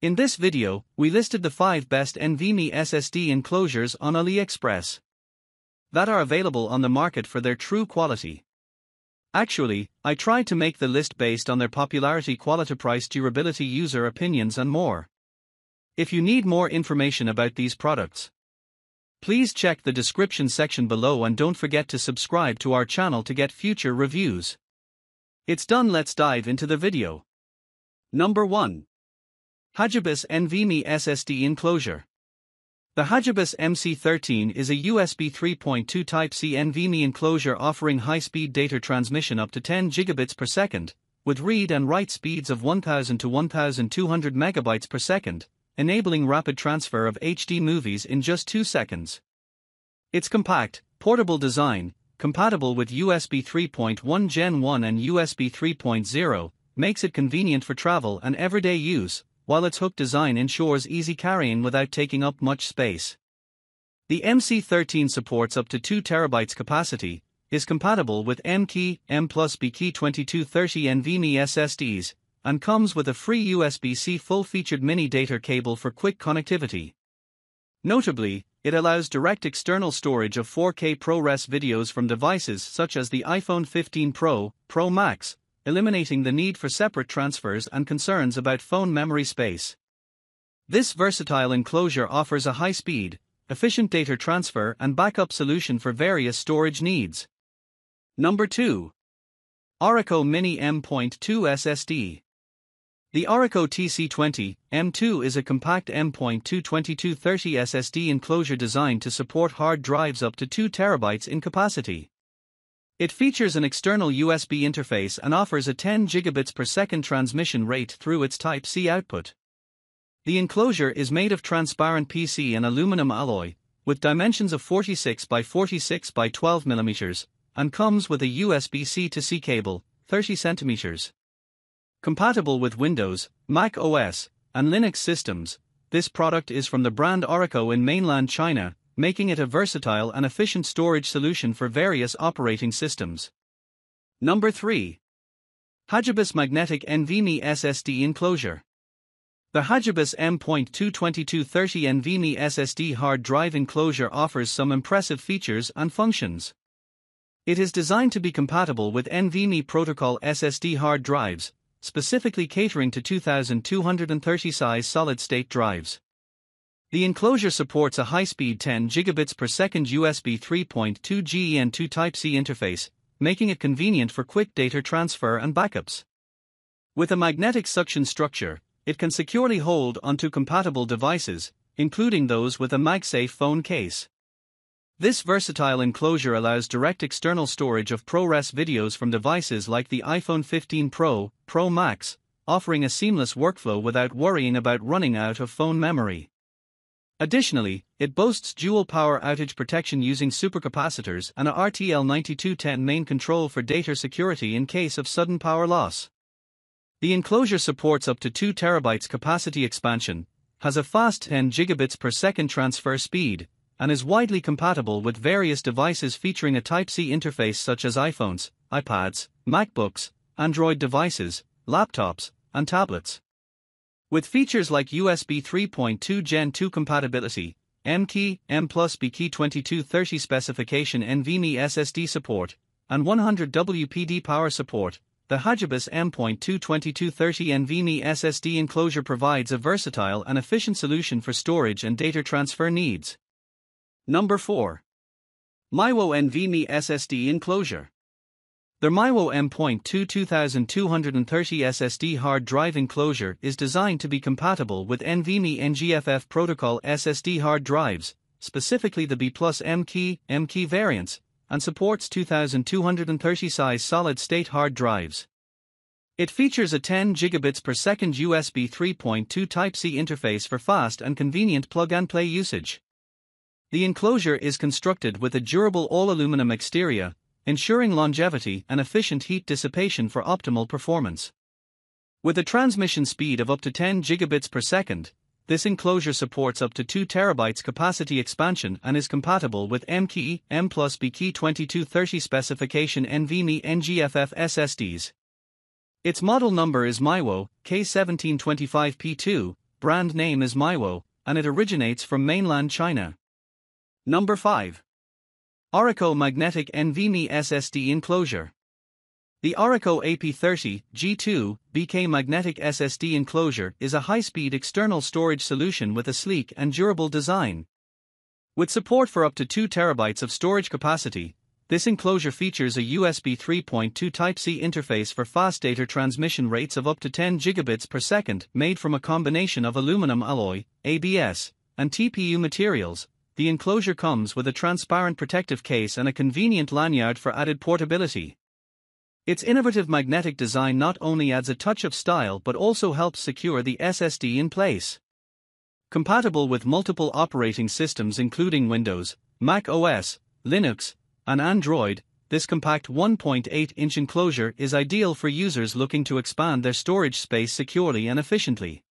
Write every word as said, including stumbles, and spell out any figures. In this video, we listed the five best NVMe S S D enclosures on AliExpress that are available on the market for their true quality. Actually, I tried to make the list based on their popularity, quality, price, durability, user opinions and more. If you need more information about these products, please check the description section below and don't forget to subscribe to our channel to get future reviews. It's done, let's dive into the video. Number one. Hagibis NVMe S S D enclosure. The Hagibis M C thirteen is a U S B three point two Type C NVMe enclosure offering high-speed data transmission up to ten gigabits per second, with read and write speeds of one thousand to one thousand two hundred megabytes per second, enabling rapid transfer of H D movies in just two seconds. Its compact, portable design, compatible with U S B three point one Gen one and U S B three point oh, makes it convenient for travel and everyday use, while its hook design ensures easy carrying without taking up much space. The M C thirteen supports up to two terabytes capacity, is compatible with M.two, M plus B twenty-two thirty NVMe S S Ds, and comes with a free U S B C full-featured mini data cable for quick connectivity. Notably, it allows direct external storage of four K ProRes videos from devices such as the iPhone fifteen Pro, Pro Max, eliminating the need for separate transfers and concerns about phone memory space. This versatile enclosure offers a high-speed, efficient data transfer and backup solution for various storage needs. Number two. Orico Mini M dot two S S D. The Orico T C twenty M dot two is a compact M dot two twenty-two thirty S S D enclosure designed to support hard drives up to two terabytes in capacity. It features an external U S B interface and offers a ten gigabits per second transmission rate through its Type C output. The enclosure is made of transparent P C and aluminum alloy, with dimensions of forty-six by forty-six by twelve millimeters, and comes with a U S B C to C cable, thirty centimeters. Compatible with Windows, Mac O S, and Linux systems, this product is from the brand Orico in mainland China, making it a versatile and efficient storage solution for various operating systems. Number three. Hagibis Magnetic NVMe S S D Enclosure. The Hagibis M dot two twenty-two thirty NVMe S S D hard drive enclosure offers some impressive features and functions. It is designed to be compatible with NVMe protocol S S D hard drives, specifically catering to two thousand two hundred thirty size solid-state drives. The enclosure supports a high-speed ten gigabits per second U S B three point two Gen and two Type C interface, making it convenient for quick data transfer and backups. With a magnetic suction structure, it can securely hold onto compatible devices, including those with a MagSafe phone case. This versatile enclosure allows direct external storage of ProRes videos from devices like the iPhone fifteen Pro, Pro Max, offering a seamless workflow without worrying about running out of phone memory. Additionally, it boasts dual power outage protection using supercapacitors and a R T L nine two one zero main control for data security in case of sudden power loss. The enclosure supports up to two terabytes capacity expansion, has a fast ten gigabits per second transfer speed, and is widely compatible with various devices featuring a Type C interface such as iPhones, iPads, MacBooks, Android devices, laptops, and tablets. With features like U S B three point two Gen two compatibility, M dot two, M plus B twenty-two thirty specification NVMe S S D support, and one hundred watt P D power support, the Hagibis M dot two twenty-two thirty NVMe S S D enclosure provides a versatile and efficient solution for storage and data transfer needs. Number four. MAIWO NVMe S S D enclosure. The MAIWO M dot two two thousand two hundred thirty S S D hard drive enclosure is designed to be compatible with NVMe N G F F protocol S S D hard drives, specifically the B plus M dot two, M dot two variants, and supports two thousand two hundred thirty size solid-state hard drives. It features a ten gigabits per second U S B three point two Type C interface for fast and convenient plug-and-play usage. The enclosure is constructed with a durable all-aluminum exterior, ensuring longevity and efficient heat dissipation for optimal performance. With a transmission speed of up to ten gigabits per second, this enclosure supports up to two terabytes capacity expansion and is compatible with M dot two, M plus B twenty-two thirty specification NVMe N G F F S S Ds. Its model number is MAIWO K one seven two five P two, brand name is MAIWO, and it originates from mainland China. Number five. Orico Magnetic NVMe S S D Enclosure. The Orico A P thirty G two B K Magnetic S S D Enclosure is a high-speed external storage solution with a sleek and durable design. With support for up to two terabytes of storage capacity, this enclosure features a U S B three point two Type C interface for fast data transmission rates of up to ten gigabits per second, made from a combination of aluminum alloy, A B S, and T P U materials. The enclosure comes with a transparent protective case and a convenient lanyard for added portability. Its innovative magnetic design not only adds a touch of style but also helps secure the S S D in place. Compatible with multiple operating systems including Windows, Mac O S, Linux, and Android, this compact one point eight inch enclosure is ideal for users looking to expand their storage space securely and efficiently.